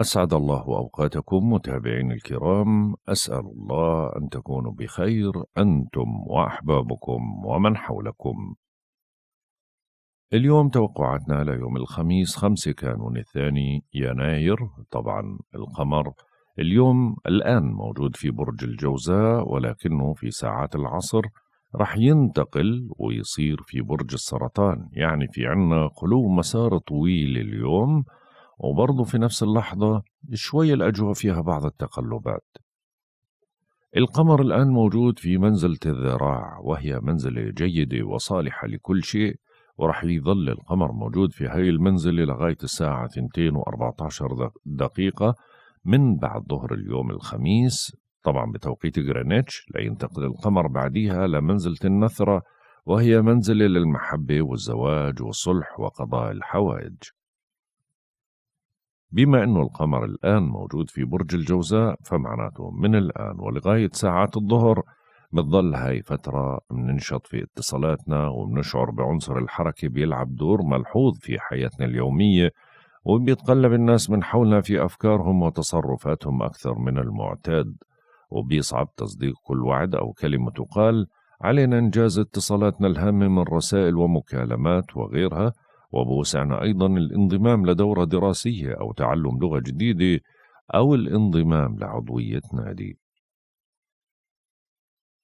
أسعد الله أوقاتكم متابعين الكرام، أسأل الله أن تكونوا بخير أنتم وأحبابكم ومن حولكم. اليوم توقعاتنا ليوم الخميس 5 كانون 2 يناير، طبعا القمر اليوم الآن موجود في برج الجوزاء ولكنه في ساعات العصر رح ينتقل ويصير في برج السرطان، يعني في عنا خلو مسار طويل اليوم، وبرضه في نفس اللحظة شوية الأجواء فيها بعض التقلبات. القمر الآن موجود في منزلة الذراع وهي منزلة جيدة وصالحة لكل شيء، ورح يظل القمر موجود في هاي المنزلة لغاية الساعة 2:14 من بعد ظهر اليوم الخميس، طبعا بتوقيت جرينتش، لينتقل القمر بعديها لمنزلة النثرة وهي منزلة للمحبة والزواج والصلح وقضاء الحوائج. بما أنه القمر الآن موجود في برج الجوزاء فمعناته من الآن ولغاية ساعات الظهر بتظل هاي فترة بننشط في اتصالاتنا وبنشعر بعنصر الحركة بيلعب دور ملحوظ في حياتنا اليومية، وبيتقلب الناس من حولنا في أفكارهم وتصرفاتهم أكثر من المعتاد، وبيصعب تصديق كل وعد أو كلمة تقال. علينا إنجاز اتصالاتنا الهامة من رسائل ومكالمات وغيرها، وبوسعنا أيضا الانضمام لدورة دراسية أو تعلم لغة جديدة أو الانضمام لعضوية نادي.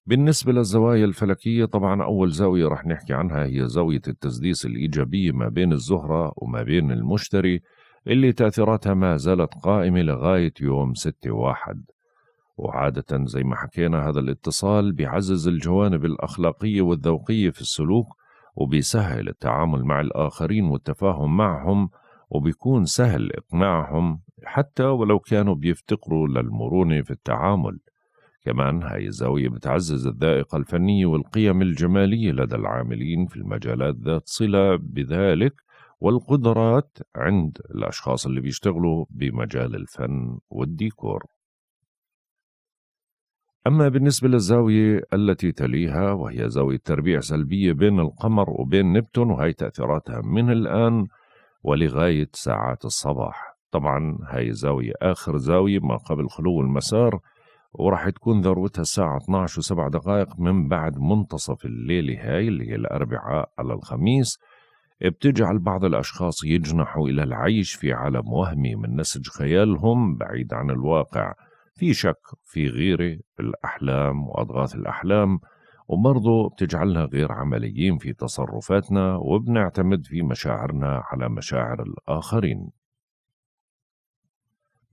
بالنسبة للزوايا الفلكية، طبعا أول زاوية رح نحكي عنها هي زاوية التسديس الإيجابية ما بين الزهرة وما بين المشتري، اللي تأثيراتها ما زالت قائمة لغاية يوم 6/1، وعادة زي ما حكينا هذا الاتصال بيعزز الجوانب الأخلاقية والذوقية في السلوك، وبيسهل التعامل مع الآخرين والتفاهم معهم، وبيكون سهل إقناعهم حتى ولو كانوا بيفتقروا للمرونة في التعامل. كمان هاي الزاوية بتعزز الذائقة الفنية والقيم الجمالية لدى العاملين في المجالات ذات صلة بذلك والقدرات عند الأشخاص اللي بيشتغلوا بمجال الفن والديكور. أما بالنسبة للزاوية التي تليها وهي زاوية تربيع سلبية بين القمر وبين نبتون، وهي تأثيراتها من الآن ولغاية ساعات الصباح. طبعا هاي الزاوية آخر زاوية ما قبل خلو المسار، وراح تكون ذروتها الساعة 12:07 من بعد منتصف الليلة هاي اللي هي الأربعاء على الخميس. بتجعل بعض الأشخاص يجنحوا إلى العيش في عالم وهمي من نسج خيالهم بعيد عن الواقع، في شك، في غيرة، في الأحلام وأضغاث الأحلام، وبرضه بتجعلنا غير عمليين في تصرفاتنا، وبنعتمد في مشاعرنا على مشاعر الآخرين.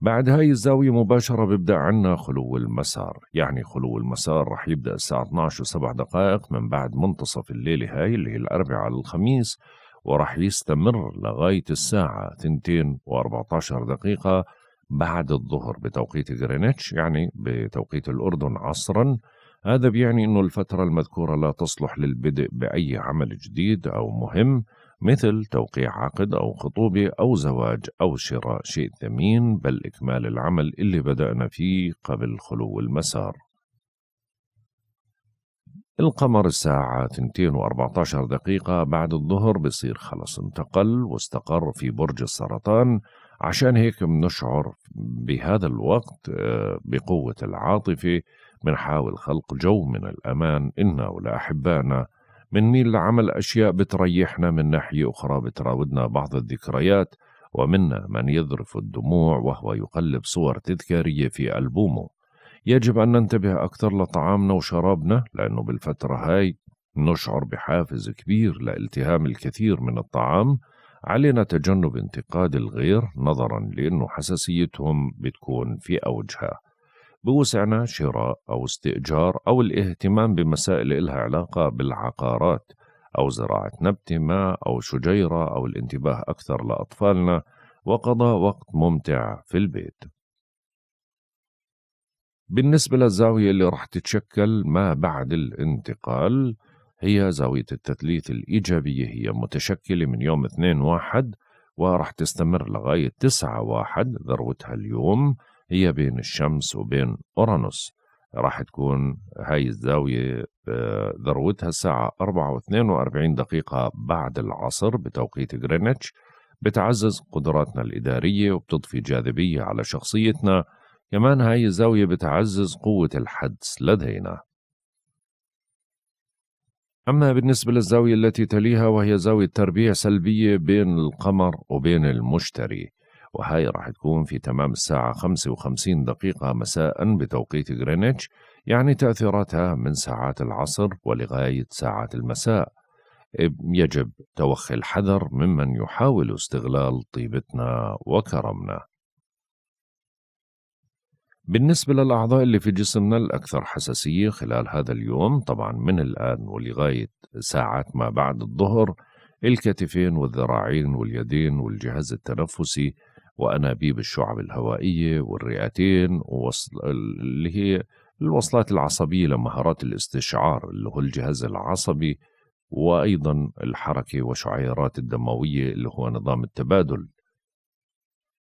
بعد هاي الزاوية مباشرة بيبدأ عنا خلو المسار، يعني خلو المسار رح يبدأ الساعة 12:07 من بعد منتصف الليلة هاي اللي هي الأربعاء على الخميس، ورح يستمر لغاية الساعة 2:14 بعد الظهر بتوقيت جرينتش، يعني بتوقيت الأردن عصرا. هذا بيعني أنه الفترة المذكورة لا تصلح للبدء بأي عمل جديد أو مهم، مثل توقيع عقد أو خطوبة أو زواج أو شراء شيء ثمين، بل إكمال العمل اللي بدأنا فيه قبل خلو المسار. القمر الساعة 2:14 بعد الظهر بصير خلص انتقل واستقر في برج السرطان، عشان هيك بنشعر بهذا الوقت بقوة العاطفة، بنحاول خلق جو من الأمان إنا ولأحبائنا، بنميل لعمل أشياء بتريحنا، من ناحية أخرى بتراودنا بعض الذكريات، ومنا من يذرف الدموع وهو يقلب صور تذكارية في ألبومه. يجب أن ننتبه أكثر لطعامنا وشرابنا، لأنه بالفترة هاي نشعر بحافز كبير لالتهام الكثير من الطعام. علينا تجنب انتقاد الغير نظرا لأنه حساسيتهم بتكون في أوجها. بوسعنا شراء أو استئجار أو الاهتمام بمسائل إلها علاقة بالعقارات أو زراعة نبتة ما أو شجيرة أو الانتباه أكثر لأطفالنا وقضاء وقت ممتع في البيت. بالنسبة للزاوية اللي رح تتشكل ما بعد الانتقال هي زاوية التثليث الإيجابية، هي متشكلة من يوم 2/1 ورح تستمر لغاية 9/1. ذروتها اليوم هي بين الشمس وبين أورانوس، راح تكون هاي الزاوية ذروتها الساعة 4:42 بعد العصر بتوقيت جرينتش، بتعزز قدراتنا الإدارية وبتضفي جاذبية على شخصيتنا. كمان هاي الزاوية بتعزز قوة الحدس لدينا. أما بالنسبة للزاوية التي تليها وهي زاوية تربيع سلبية بين القمر وبين المشتري، وهي راح تكون في تمام الساعة 5:50 مساء بتوقيت غرينتش، يعني تأثيراتها من ساعات العصر ولغاية ساعات المساء. يجب توخي الحذر ممن يحاول استغلال طيبتنا وكرمنا. بالنسبة للأعضاء اللي في جسمنا الأكثر حساسية خلال هذا اليوم، طبعا من الآن ولغاية ساعات ما بعد الظهر، الكتفين والذراعين واليدين والجهاز التنفسي وأنابيب الشعب الهوائية والرئتين، اللي هي الوصلات العصبية لمهارات الاستشعار اللي هو الجهاز العصبي، وأيضا الحركة وشعيرات الدموية اللي هو نظام التبادل.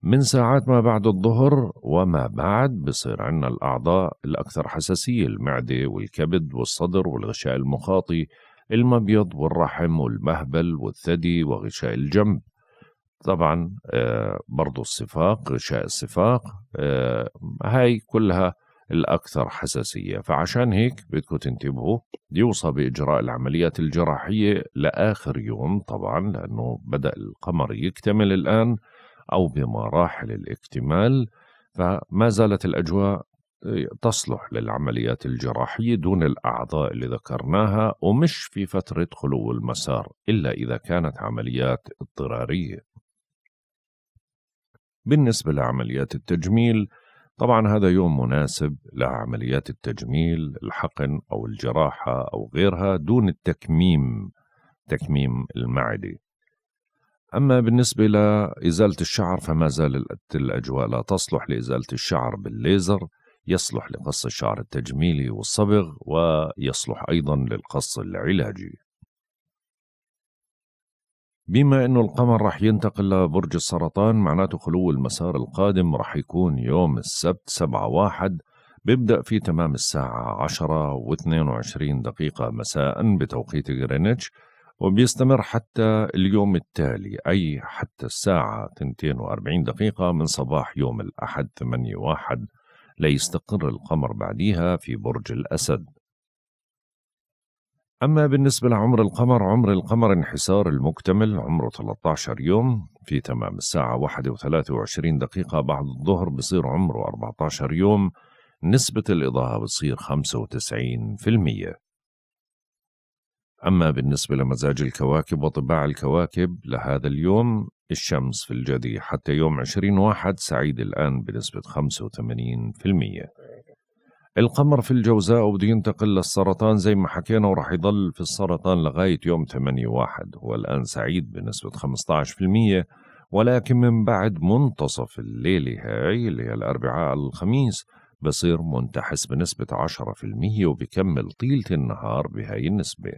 من ساعات ما بعد الظهر وما بعد بصير عندنا الأعضاء الأكثر حساسية، المعدة والكبد والصدر والغشاء المخاطي، المبيض والرحم والمهبل والثدي وغشاء الجنب. طبعا برضو الصفاق، غشاء الصفاق، هاي كلها الأكثر حساسية. فعشان هيك بدكم تنتبهوا، يوصى بإجراء العمليات الجراحية لآخر يوم، طبعا لأنه بدأ القمر يكتمل الآن أو بمراحل الاكتمال، فما زالت الأجواء تصلح للعمليات الجراحية دون الأعضاء اللي ذكرناها، ومش في فترة خلو المسار إلا إذا كانت عمليات اضطرارية. بالنسبة لعمليات التجميل، طبعا هذا يوم مناسب لعمليات التجميل، الحقن أو الجراحة أو غيرها، دون التكميم، تكميم المعدة. أما بالنسبة لإزالة الشعر فما زالت الأجواء لا تصلح لإزالة الشعر بالليزر، يصلح لقص الشعر التجميلي والصبغ، ويصلح أيضا للقص العلاجي. بما أنه القمر رح ينتقل لبرج السرطان، معناته خلو المسار القادم رح يكون يوم السبت 7/1، بيبدأ في تمام الساعة 10:22 مساء بتوقيت غرينتش، وبيستمر حتى اليوم التالي، أي حتى الساعة 2:42 من صباح يوم الأحد 8/1، ليستقر القمر بعديها في برج الأسد. أما بالنسبة لعمر القمر، عمر القمر انحسار المكتمل، عمره 13 يوم، في تمام الساعة 1:23 بعد الظهر بصير عمره 14 يوم، نسبة الإضاءة بتصير 95%. أما بالنسبة لمزاج الكواكب وطباع الكواكب لهذا اليوم، الشمس في الجدي حتى يوم 20/1 سعيد الآن بنسبة 85%. القمر في الجوزاء وبده ينتقل للسرطان زي ما حكينا، وراح يضل في السرطان لغاية يوم 8/1، هو الآن سعيد بنسبة 15%، ولكن من بعد منتصف الليلة هاي اللي هي الأربعاء الخميس بصير منتحس بنسبة 10%، وبكمل طيلة النهار بهاي النسبة.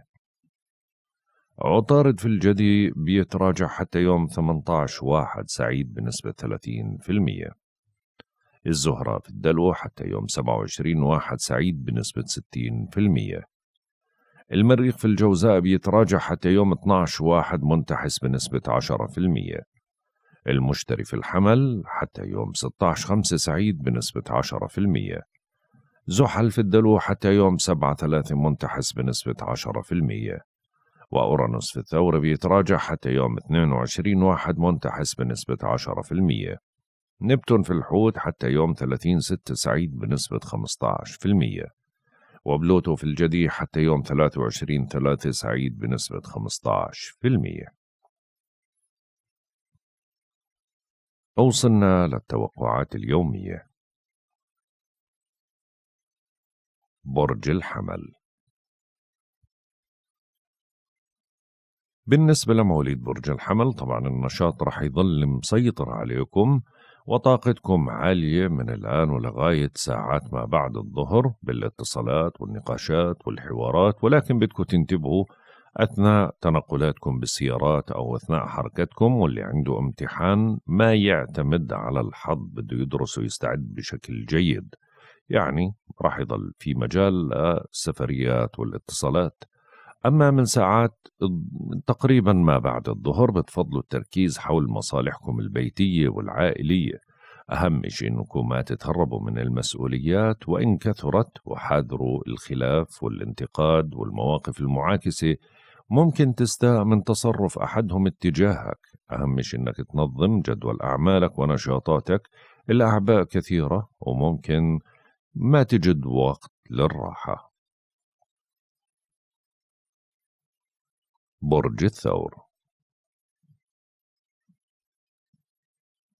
عطارد في الجدي بيتراجع حتى يوم 18/1 سعيد بنسبة 30%. الزهرة في الدلو حتى يوم 27/1 سعيد بنسبة 60%. المريخ في الجوزاء بيتراجع حتى يوم 12/1 منتحس بنسبة 10%. المشتري في الحمل حتى يوم 16/5 سعيد بنسبة 10%. زحل في الدلو حتى يوم 7/3 منتحس بنسبة 10%. وأورانوس في الثور بيتراجع حتى يوم 22/1 منتحس بنسبة 10%. نبتون في الحوت حتى يوم 30/6 سعيد بنسبة 15%. وبلوتو في الجدي حتى يوم 23/3 سعيد بنسبة 15%. وصلنا للتوقعات اليومية. برج الحمل. بالنسبة لمواليد برج الحمل، طبعا النشاط رح يظل مسيطر عليكم، وطاقتكم عالية من الآن ولغاية ساعات ما بعد الظهر بالاتصالات والنقاشات والحوارات، ولكن بدكم تنتبهوا أثناء تنقلاتكم بالسيارات أو أثناء حركتكم. واللي عنده امتحان ما يعتمد على الحظ، بده يدرس ويستعد بشكل جيد، يعني راح يضل في مجال السفريات والاتصالات. أما من ساعات تقريبا ما بعد الظهر بتفضلوا التركيز حول مصالحكم البيتية والعائلية. أهم شيء أنكم ما تتهربوا من المسؤوليات وإن كثرت، وحذروا الخلاف والانتقاد والمواقف المعاكسة ممكن تستاء من تصرف أحدهم اتجاهك. أهم شيء أنك تنظم جدول أعمالك ونشاطاتك. الأعباء كثيرة وممكن ما تجد وقت للراحة. برج الثور.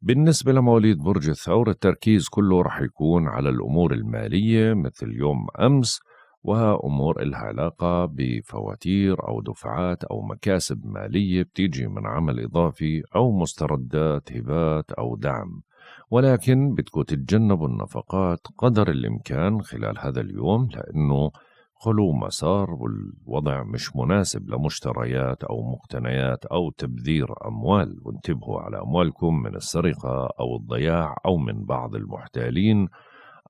بالنسبة لمواليد برج الثور التركيز كله رح يكون على الأمور المالية مثل يوم أمس، وأمور إلها علاقة بفواتير أو دفعات أو مكاسب مالية بتيجي من عمل إضافي أو مستردات هبات أو دعم، ولكن بدكم تتجنبوا النفقات قدر الإمكان خلال هذا اليوم لأنه خلو مسار والوضع مش مناسب لمشتريات أو مقتنيات أو تبذير أموال، وانتبهوا على أموالكم من السرقة أو الضياع أو من بعض المحتالين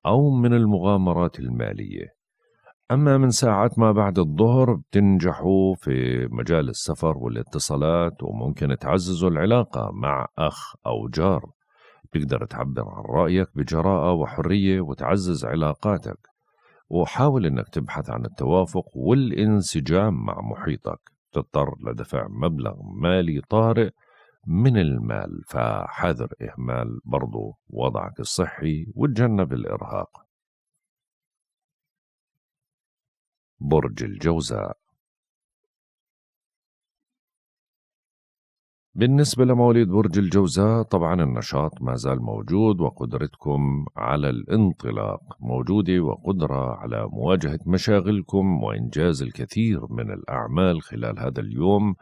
أو من المغامرات المالية. أما من ساعات ما بعد الظهر بتنجحوا في مجال السفر والاتصالات وممكن تعززوا العلاقة مع أخ أو جار. بتقدر تعبر عن رأيك بجراءة وحرية وتعزز علاقاتك، وحاول أنك تبحث عن التوافق والانسجام مع محيطك. تضطر لدفع مبلغ مالي طارئ من المال، فحذر إهمال برضو وضعك الصحي وتجنب الإرهاق. برج الجوزاء. بالنسبة لمواليد برج الجوزاء طبعا النشاط ما زال موجود وقدرتكم على الانطلاق موجودة، وقدرة على مواجهة مشاغلكم وإنجاز الكثير من الأعمال خلال هذا اليوم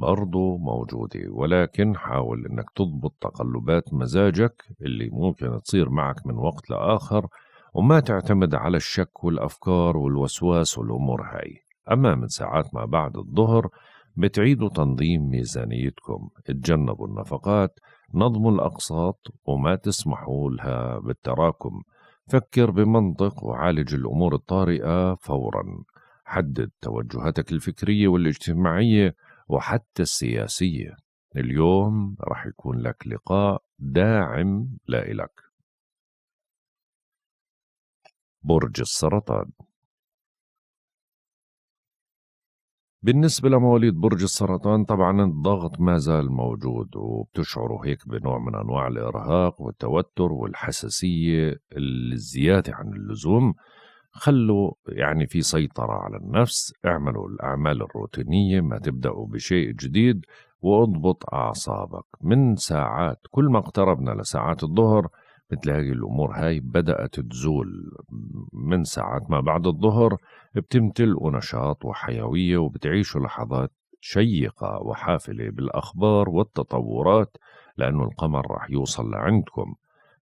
برضو موجودة، ولكن حاول أنك تضبط تقلبات مزاجك اللي ممكن تصير معك من وقت لآخر، وما تعتمد على الشك والأفكار والوسواس والأمور هاي. أما من ساعات ما بعد الظهر بتعيدوا تنظيم ميزانيتكم، اتجنبوا النفقات، نظموا الأقساط وما تسمحوا لها بالتراكم. فكر بمنطق وعالج الأمور الطارئة فورا. حدد توجهاتك الفكرية والاجتماعية وحتى السياسية. اليوم رح يكون لك لقاء داعم لإلك. برج السرطان. بالنسبة لمواليد برج السرطان طبعا الضغط ما زال موجود، وبتشعروا هيك بنوع من أنواع الإرهاق والتوتر والحساسية الزيادة عن اللزوم. خلوا يعني في سيطرة على النفس، اعملوا الأعمال الروتينية، ما تبدأوا بشيء جديد، واضبط أعصابك. من ساعات كل ما اقتربنا لساعات الظهر بتلاقي الأمور هاي بدأت تزول. من ساعات ما بعد الظهر بتمتلئوا نشاط وحيوية وبتعيشوا لحظات شيقة وحافلة بالأخبار والتطورات لأنه القمر رح يوصل لعندكم.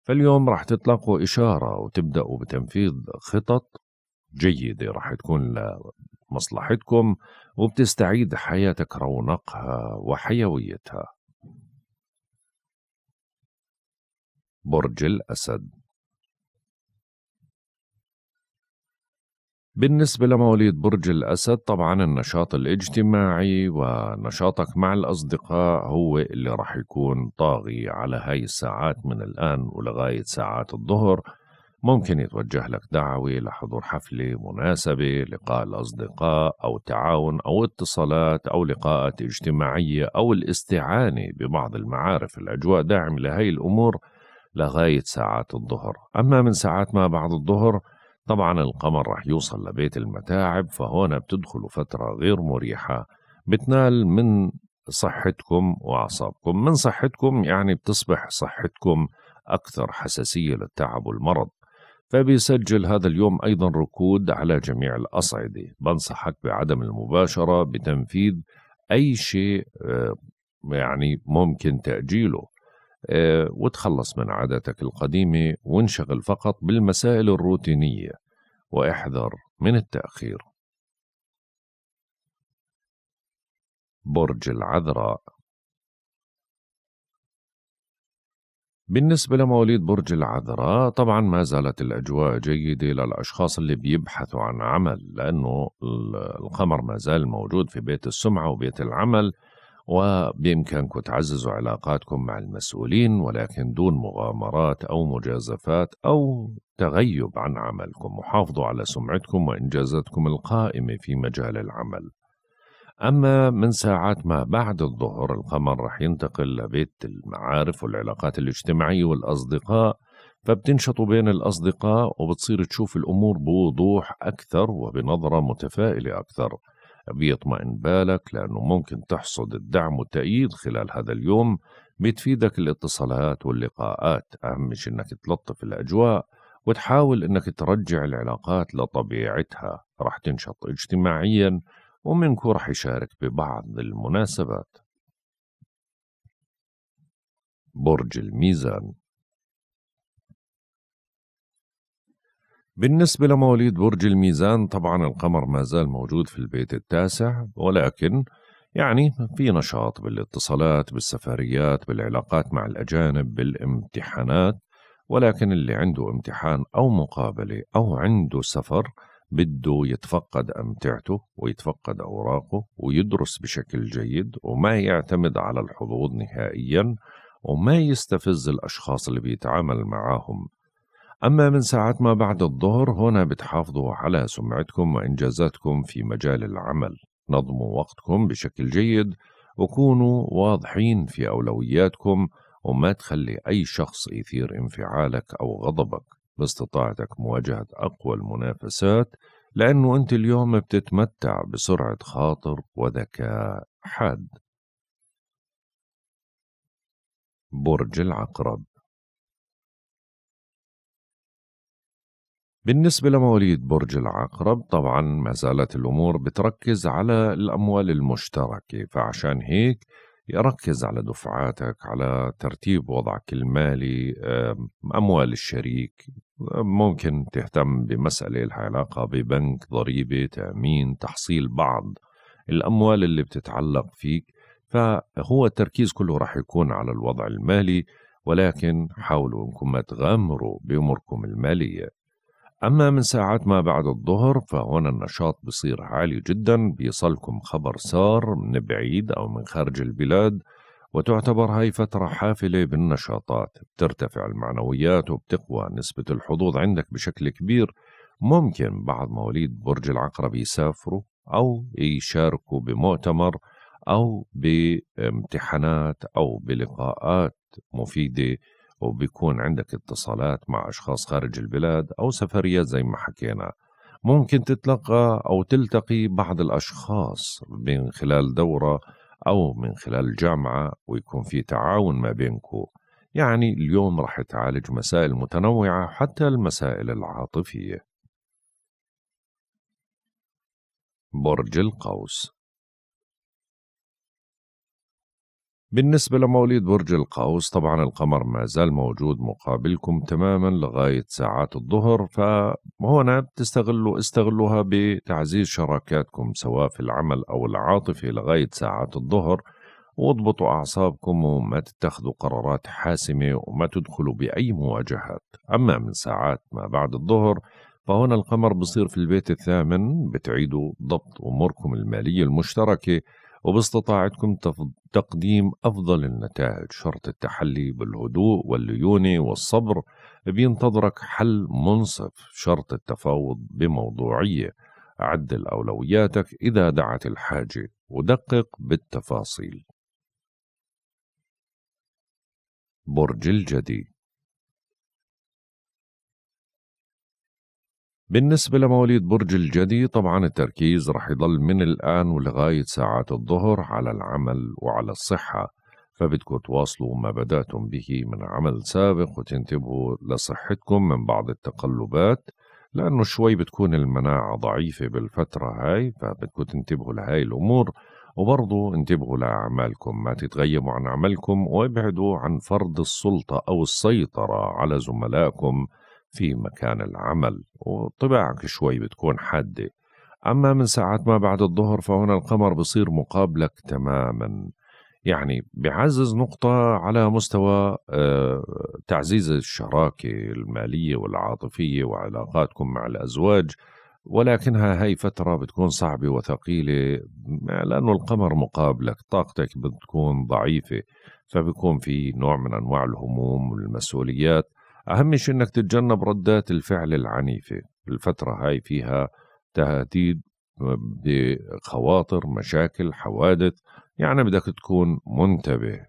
فاليوم رح تطلقوا إشارة وتبدأوا بتنفيذ خطط جيدة رح تكون لمصلحتكم وبتستعيد حياتك رونقها وحيويتها. برج الأسد. بالنسبة لمواليد برج الأسد طبعا النشاط الاجتماعي ونشاطك مع الأصدقاء هو اللي رح يكون طاغي على هاي الساعات من الآن ولغاية ساعات الظهر. ممكن يتوجه لك دعوة لحضور حفلة مناسبة، لقاء الأصدقاء أو تعاون أو اتصالات أو لقاءات اجتماعية أو الاستعانة ببعض المعارف. الأجواء داعم لهاي الأمور لغاية ساعات الظهر. أما من ساعات ما بعد الظهر طبعا القمر رح يوصل لبيت المتاعب، فهون بتدخلوا فترة غير مريحة بتنال من صحتكم وأعصابكم. من صحتكم يعني بتصبح صحتكم أكثر حساسية للتعب والمرض، فبيسجل هذا اليوم أيضا ركود على جميع الأصعدة. بنصحك بعدم المباشرة بتنفيذ أي شيء يعني ممكن تأجيله، وتخلص من عاداتك القديمة وانشغل فقط بالمسائل الروتينية واحذر من التأخير. برج العذراء. بالنسبة لمواليد برج العذراء طبعا ما زالت الأجواء جيدة للأشخاص اللي بيبحثوا عن عمل، لأنه القمر ما زال موجود في بيت السمعة وبيت العمل، وبإمكانكم تعززوا علاقاتكم مع المسؤولين ولكن دون مغامرات أو مجازفات أو تغيب عن عملكم، وحافظوا على سمعتكم وإنجازاتكم القائمة في مجال العمل. أما من ساعات ما بعد الظهر القمر رح ينتقل لبيت المعارف والعلاقات الاجتماعية والأصدقاء، فبتنشطوا بين الأصدقاء وبتصير تشوف الأمور بوضوح أكثر وبنظرة متفائلة أكثر. بيطمئن بالك لأنه ممكن تحصد الدعم والتأييد خلال هذا اليوم، بتفيدك الاتصالات واللقاءات. أهم شيء أنك تلطف الأجواء وتحاول أنك ترجع العلاقات لطبيعتها، رح تنشط اجتماعياً ومنكم رح يشارك ببعض المناسبات. برج الميزان. بالنسبة لمواليد برج الميزان طبعا القمر ما زال موجود في البيت التاسع، ولكن يعني في نشاط بالاتصالات بالسفريات بالعلاقات مع الأجانب بالامتحانات، ولكن اللي عنده امتحان أو مقابلة أو عنده سفر بده يتفقد أمتعته ويتفقد أوراقه ويدرس بشكل جيد وما يعتمد على الحظوظ نهائيا وما يستفز الأشخاص اللي بيتعامل معاهم. أما من ساعات ما بعد الظهر هنا بتحافظوا على سمعتكم وإنجازاتكم في مجال العمل، نظموا وقتكم بشكل جيد وكونوا واضحين في أولوياتكم وما تخلي أي شخص يثير انفعالك أو غضبك. باستطاعتك مواجهة أقوى المنافسات لأنه أنت اليوم بتتمتع بسرعة خاطر وذكاء حاد. برج العقرب. بالنسبة لمواليد برج العقرب طبعا ما زالت الأمور بتركز على الأموال المشتركة، فعشان هيك ركز على دفعاتك، على ترتيب وضعك المالي، أموال الشريك، ممكن تهتم بمسألة لها علاقة ببنك، ضريبة، تأمين، تحصيل بعض الأموال اللي بتتعلق فيك، فهو التركيز كله رح يكون على الوضع المالي، ولكن حاولوا أنكم ما تغامروا بأموركم المالية. أما من ساعات ما بعد الظهر فهنا النشاط بصير عالي جدا، بيصلكم خبر سار من بعيد أو من خارج البلاد، وتعتبر هاي فترة حافلة بالنشاطات، بترتفع المعنويات وبتقوى نسبة الحظوظ عندك بشكل كبير. ممكن بعض مواليد برج العقرب يسافروا أو يشاركوا بمؤتمر أو بامتحانات أو بلقاءات مفيدة، وبيكون عندك اتصالات مع أشخاص خارج البلاد أو سفريات زي ما حكينا. ممكن تتلقى أو تلتقي بعض الأشخاص من خلال دورة أو من خلال جامعة ويكون في تعاون ما بينكو. يعني اليوم رح تعالج مسائل متنوعة حتى المسائل العاطفية. برج القوس. بالنسبة لمواليد برج القوس طبعا القمر ما زال موجود مقابلكم تماما لغاية ساعات الظهر، فهنا استغلوها بتعزيز شراكاتكم سواء في العمل أو العاطفة لغاية ساعات الظهر، واضبطوا أعصابكم وما تتخذوا قرارات حاسمة وما تدخلوا بأي مواجهات. أما من ساعات ما بعد الظهر فهنا القمر بصير في البيت الثامن، بتعيدوا ضبط أموركم المالية المشتركة وباستطاعتكم تقديم أفضل النتائج. شرط التحلي بالهدوء والليونة والصبر، بينتظرك حل منصف. شرط التفاوض بموضوعية، عدل أولوياتك إذا دعت الحاجة ودقق بالتفاصيل. برج الجدي. بالنسبة لمواليد برج الجدي طبعا التركيز رح يضل من الآن ولغاية ساعات الظهر على العمل وعلى الصحة، فبدكم تواصلوا ما بدأتم به من عمل سابق وتنتبهوا لصحتكم من بعض التقلبات، لأنه شوي بتكون المناعة ضعيفة بالفترة هاي، فبدكم تنتبهوا لهاي الأمور. وبرضو انتبهوا لأعمالكم، ما تتغيبوا عن عملكم وابعدوا عن فرض السلطة أو السيطرة على زملائكم في مكان العمل، وطباعك شوي بتكون حادة. أما من ساعات ما بعد الظهر فهنا القمر بصير مقابلك تماما، يعني بيعزز نقطة على مستوى تعزيز الشراكة المالية والعاطفية وعلاقاتكم مع الأزواج، ولكنها هي فترة بتكون صعبة وثقيلة لأنه القمر مقابلك، طاقتك بتكون ضعيفة، فبيكون في نوع من أنواع الهموم والمسؤوليات. أهم شيء أنك تتجنب ردات الفعل العنيفة، الفترة هاي فيها تهديد بخواطر، مشاكل، حوادث، يعني بدك تكون منتبه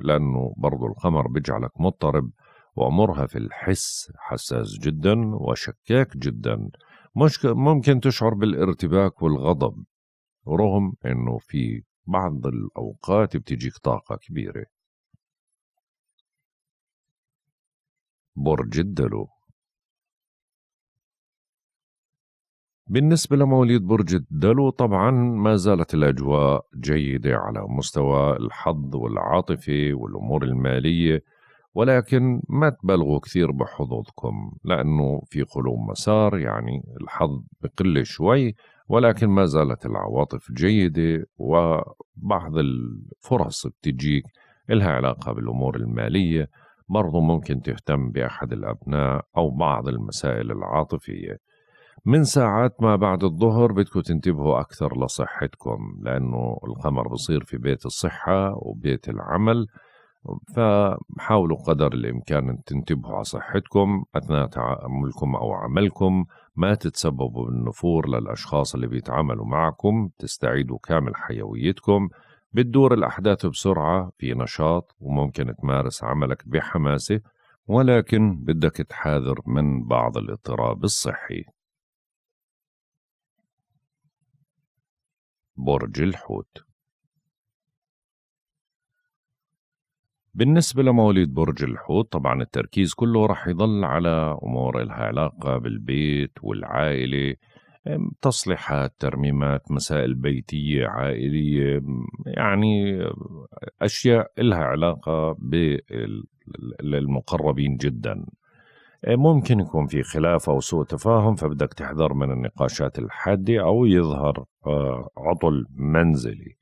لأنه برضو القمر بيجعلك مضطرب ومرهف في الحس، حساس جدا وشكاك جدا، ممكن تشعر بالارتباك والغضب رغم أنه في بعض الأوقات بتجيك طاقة كبيرة. برج الدلو. بالنسبة لمواليد برج الدلو طبعا ما زالت الأجواء جيدة على مستوى الحظ والعاطفة والأمور المالية، ولكن ما تبالغوا كثير بحظوظكم لأنه في قلوب مسار، يعني الحظ بقل شوي ولكن ما زالت العواطف جيدة وبعض الفرص بتجيك إلها علاقة بالأمور المالية. برضو ممكن تهتم بأحد الأبناء أو بعض المسائل العاطفية. من ساعات ما بعد الظهر بدكم تنتبهوا أكثر لصحتكم لأنه القمر بصير في بيت الصحة وبيت العمل، فحاولوا قدر الإمكان أن تنتبهوا على صحتكم أثناء تعاملكم أو عملكم، ما تتسببوا بالنفور للأشخاص اللي بيتعاملوا معكم، تستعيدوا كامل حيويتكم، بتدور الأحداث بسرعة، في نشاط وممكن تمارس عملك بحماسة، ولكن بدك تحاذر من بعض الاضطراب الصحي. برج الحوت. بالنسبة لمواليد برج الحوت طبعا التركيز كله راح يضل على أمور لها علاقة بالبيت والعائلة، تصليحات، ترميمات، مسائل بيتية، عائلية، يعني أشياء لها علاقة بالمقربين جدا. ممكن يكون في خلاف أو سوء تفاهم، فبدك تحذر من النقاشات الحادة أو يظهر عطل منزلي.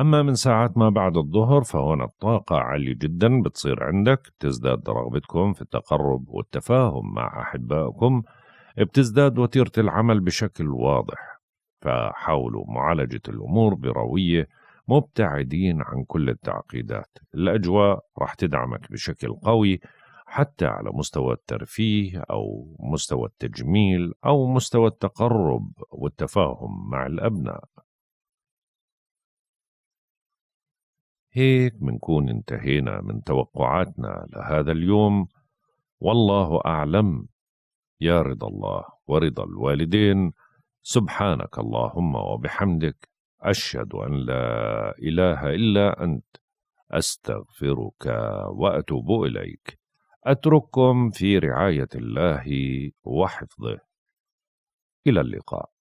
أما من ساعات ما بعد الظهر فهون الطاقة عالية جدا بتصير عندك، تزداد رغبتكم في التقرب والتفاهم مع أحبائكم، بتزداد وتيرة العمل بشكل واضح، فحاولوا معالجة الأمور بروية مبتعدين عن كل التعقيدات. الأجواء راح تدعمك بشكل قوي حتى على مستوى الترفيه أو مستوى التجميل أو مستوى التقرب والتفاهم مع الأبناء. هيك منكون انتهينا من توقعاتنا لهذا اليوم. والله أعلم، يا رضا الله ورضا الوالدين. سبحانك اللهم وبحمدك، أشهد أن لا إله إلا أنت، أستغفرك وأتوب إليك. أترككم في رعاية الله وحفظه، إلى اللقاء.